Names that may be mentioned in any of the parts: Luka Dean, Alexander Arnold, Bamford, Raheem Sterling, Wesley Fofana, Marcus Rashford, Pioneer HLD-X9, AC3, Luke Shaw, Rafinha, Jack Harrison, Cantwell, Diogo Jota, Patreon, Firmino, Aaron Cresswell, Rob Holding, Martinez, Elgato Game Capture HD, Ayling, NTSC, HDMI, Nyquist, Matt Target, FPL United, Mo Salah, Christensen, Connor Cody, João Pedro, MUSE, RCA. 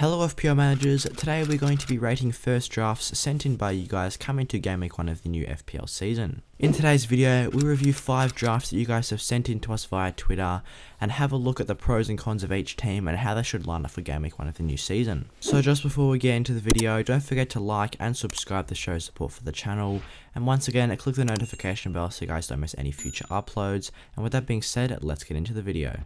Hello FPL managers, today we're going to be rating first drafts sent in by you guys coming to Game Week 1 of the new FPL season. In today's video, we review 5 drafts that you guys have sent in to us via Twitter and have a look at the pros and cons of each team and how they should line up for Game Week 1 of the new season. So just before we get into the video, don't forget to like and subscribe to show support for the channel, and once again click the notification bell so you guys don't miss any future uploads, and with that being said, let's get into the video.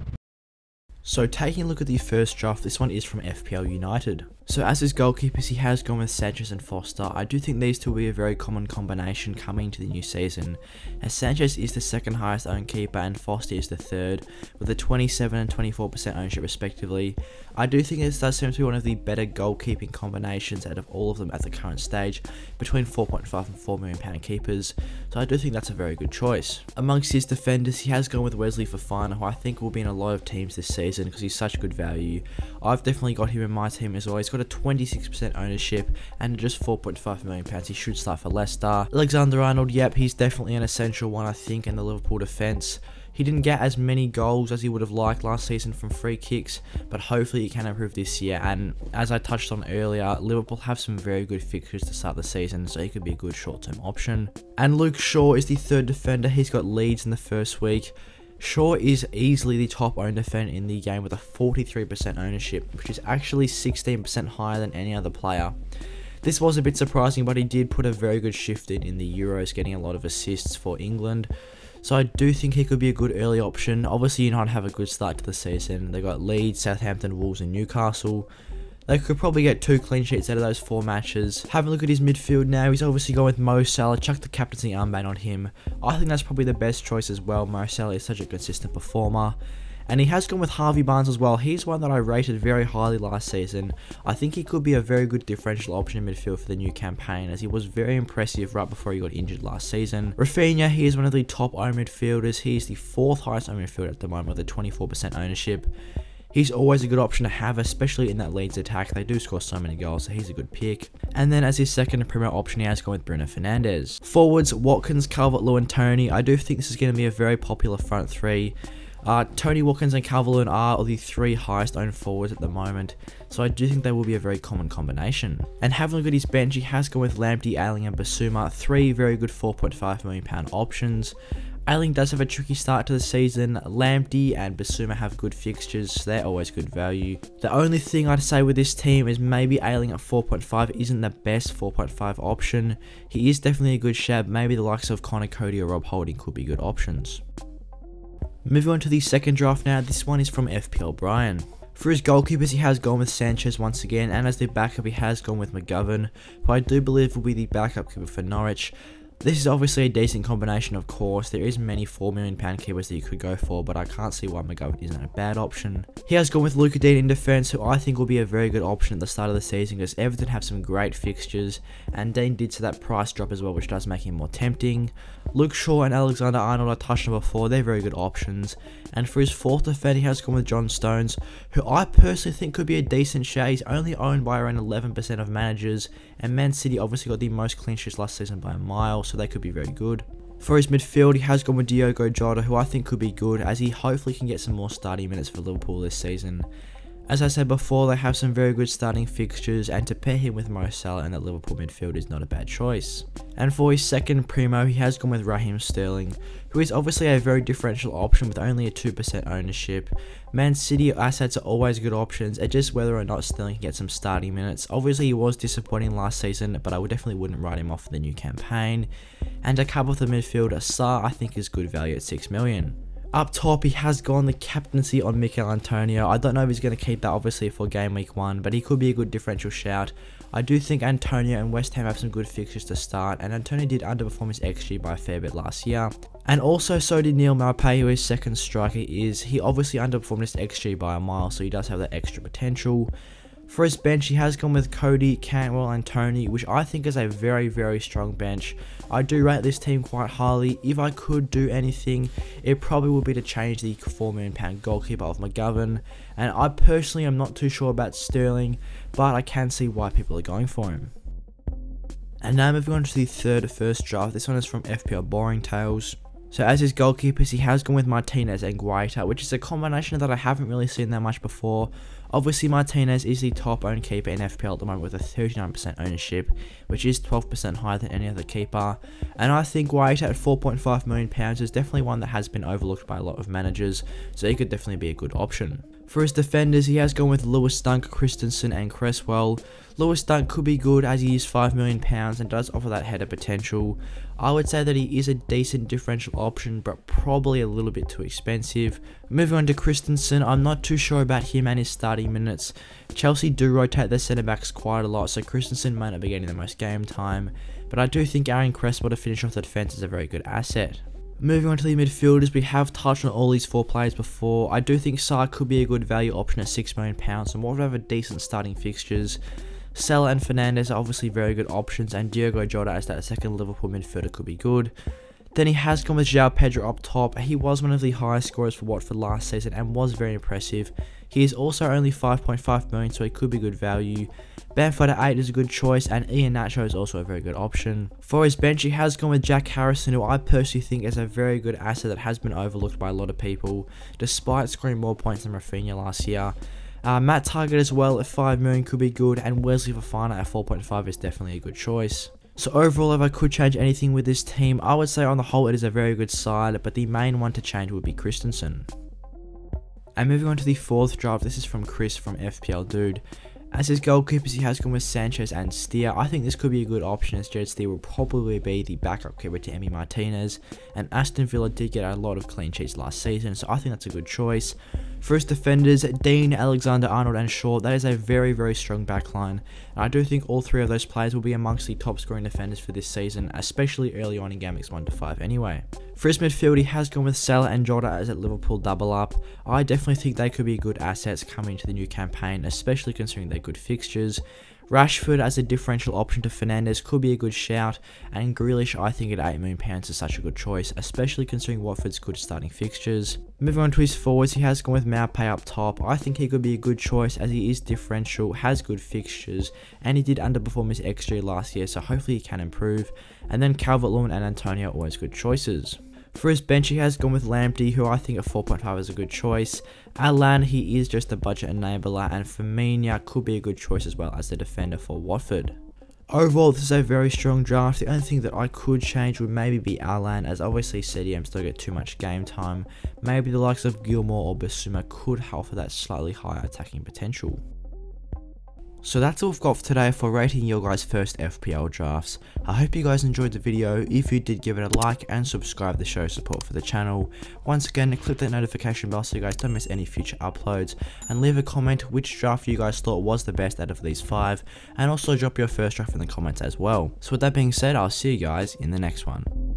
So taking a look at the first draft, this one is from FPL United. So as his goalkeepers, he has gone with Sanchez and Foster. I do think these two will be a very common combination coming to the new season, as Sanchez is the second highest owned keeper and Foster is the third, with a 27 and 24% ownership respectively. I do think this does seem to be one of the better goalkeeping combinations out of all of them at the current stage, between 4.5 and 4 million pound keepers, so I do think that's a very good choice. Amongst his defenders, he has gone with Wesley Fofana, who I think will be in a lot of teams this season, because he's such good value. I've definitely got him in my team as well. He's got a 26% ownership and just 4.5 million pounds. He should start for Leicester. Alexander Arnold, yep, he's definitely an essential one, I think, in the Liverpool defense. He didn't get as many goals as he would have liked last season from free kicks, but hopefully he can improve this year, and as I touched on earlier, Liverpool have some very good fixtures to start the season, so he could be a good short-term option. And Luke Shaw is the third defender. He's got Leeds in the first week. Shaw is easily the top owned defender in the game with a 43% ownership, which is actually 16% higher than any other player. This was a bit surprising, but he did put a very good shift in the Euros, getting a lot of assists for England. So I do think he could be a good early option. Obviously, United have a good start to the season. They got Leeds, Southampton, Wolves and Newcastle. They could probably get 2 clean sheets out of those 4 matches. Have a look at his midfield now. He's obviously gone with Mo Salah. Chuck the captaincy armband on him. I think that's probably the best choice as well. Mo Salah is such a consistent performer. And he has gone with Harvey Barnes as well. He's one that I rated very highly last season. I think he could be a very good differential option in midfield for the new campaign, as he was very impressive right before he got injured last season. Rafinha, he is one of the top owned midfielders. He is the 4th highest owned midfielder at the moment with a 24% ownership. He's always a good option to have, especially in that Leeds attack. They do score so many goals, so he's a good pick. And then as his second Premier option, he has gone with Bruno Fernandes. Forwards, Watkins, Calvert-Lewin, Tony. I do think this is going to be a very popular front three. Tony, Watkins and Calvert-Lewin are the 3 highest owned forwards at the moment, so I do think they will be a very common combination. And having a look at his bench, he has gone with Lamptey, Ayling and Basuma, 3 very good 4.5 million pound options. Ayling does have a tricky start to the season. Lamptey and Basuma have good fixtures, so they're always good value. The only thing I'd say with this team is maybe Ayling at 4.5 isn't the best 4.5 option. He is definitely a good shout. Maybe the likes of Connor Cody or Rob Holding could be good options. Moving on to the second draft now, this one is from FPL Bryan. For his goalkeepers, he has gone with Sanchez once again, and as the backup, he has gone with McGovern, who I do believe will be the backup keeper for Norwich. This is obviously a decent combination, of course. There is many 4 million pound keepers that you could go for, but I can't see why McGovern isn't a bad option. He has gone with Luka Dean in defence, who I think will be a very good option at the start of the season, because Everton have some great fixtures, and Dean did see that price drop as well, which does make him more tempting. Luke Shaw and Alexander Arnold, I touched on before, they're very good options. And for his 4th defender, he has gone with John Stones, who I personally think could be a decent shout. He's only owned by around 11% of managers, and Man City obviously got the most clean sheets last season by a mile, so they could be very good. For his midfield, he has gone with Diogo Jota, who I think could be good, as he hopefully can get some more starting minutes for Liverpool this season. As I said before, they have some very good starting fixtures, and to pair him with Mo Salah and that Liverpool midfield is not a bad choice. And for his second primo, he has gone with Raheem Sterling, who is obviously a very differential option with only a 2% ownership. Man City assets are always good options, it's just whether or not Sterling can get some starting minutes. Obviously he was disappointing last season, but I definitely wouldn't write him off for the new campaign. And to cap off the midfield, Sarr I think is good value at 6 million. Up top, he has gone the captaincy on Michael Antonio. I don't know if he's going to keep that obviously for game week 1, but he could be a good differential shout. I do think Antonio and West Ham have some good fixtures to start, and Antonio did underperform his XG by a fair bit last year. And also so did Neil Maupay, who his second striker is. He obviously underperformed his XG by a mile, so he does have that extra potential. For his bench, he has gone with Cody, Cantwell and Tony, which I think is a very, very strong bench. I do rate this team quite highly. If I could do anything, it probably would be to change the 4 million pound goalkeeper of McGovern. And I personally am not too sure about Sterling, but I can see why people are going for him. And now moving on to the third first draft, this one is from FPL Boring Tales. So as his goalkeepers, he has gone with Martinez and Guaita, which is a combination that I haven't really seen that much before. Obviously, Martinez is the top-owned keeper in FPL at the moment with a 39% ownership, which is 12% higher than any other keeper. And I think Guaita at £4.5 million is definitely one that has been overlooked by a lot of managers, so he could definitely be a good option. For his defenders, he has gone with Lewis Dunk, Christensen and Cresswell. Lewis Dunk could be good as he is £5 million and does offer that header potential. I would say that he is a decent differential option, but probably a little bit too expensive. Moving on to Christensen, I'm not too sure about him and his starting minutes. Chelsea do rotate their centre-backs quite a lot, so Christensen might not be getting the most game time, but I do think Aaron Cresswell to finish off the defence is a very good asset. Moving on to the midfielders, we have touched on all these four players before. I do think Sarr could be a good value option at £6 million and whatever decent starting fixtures. Salah and Fernandes are obviously very good options, and Diogo Jota as that second Liverpool midfielder could be good. Then he has gone with João Pedro up top. He was one of the highest scorers for Watford last season and was very impressive. He is also only 5.5 million, so he could be good value. Bamford at 8 is a good choice, and Ian Nacho is also a very good option. For his bench, he has gone with Jack Harrison, who I personally think is a very good asset that has been overlooked by a lot of people, despite scoring more points than Rafinha last year. Matt Target as well at 5 million could be good, and Wesley Fofana at 4.5 is definitely a good choice. So overall, if I could change anything with this team, I would say on the whole it is a very good side, but the main one to change would be Christensen. And moving on to the fourth draft, this is from Chris from FPL Dude. As his goalkeepers, he has gone with Sanchez and Steer. I think this could be a good option as Jared Steer will probably be the backup keeper to Emi Martinez, and Aston Villa did get a lot of clean sheets last season, so I think that's a good choice. For his defenders, Dean, Alexander Arnold and Shaw, that is a very, very strong backline, and I do think all three of those players will be amongst the top scoring defenders for this season, especially early on in Gameweeks 1-5 anyway. For his midfield, he has gone with Salah and Jota as at Liverpool double up. I definitely think they could be good assets coming into the new campaign, especially considering their good fixtures. Rashford as a differential option to Fernandes could be a good shout, and Grealish I think at £8 million is such a good choice, especially considering Watford's good starting fixtures. Moving on to his forwards, he has gone with Maupay up top. I think he could be a good choice as he is differential, has good fixtures, and he did underperform his XG last year, so hopefully he can improve. And then Calvert-Lewin and Antonio are always good choices. For his bench, he has gone with Lamptey, who I think at 4.5 is a good choice. Alan, he is just a budget enabler, and Firmino could be a good choice as well as the defender for Watford. Overall, this is a very strong draft. The only thing that I could change would maybe be Alan, as obviously CDMs don't get too much game time. Maybe the likes of Gilmore or Basuma could help for that slightly higher attacking potential. So that's all we've got for today for rating your guys' first FPL drafts. I hope you guys enjoyed the video. If you did, give it a like and subscribe to show support for the channel. Once again, click that notification bell so you guys don't miss any future uploads, and leave a comment which draft you guys thought was the best out of these five, and also drop your first draft in the comments as well. So with that being said, I'll see you guys in the next one.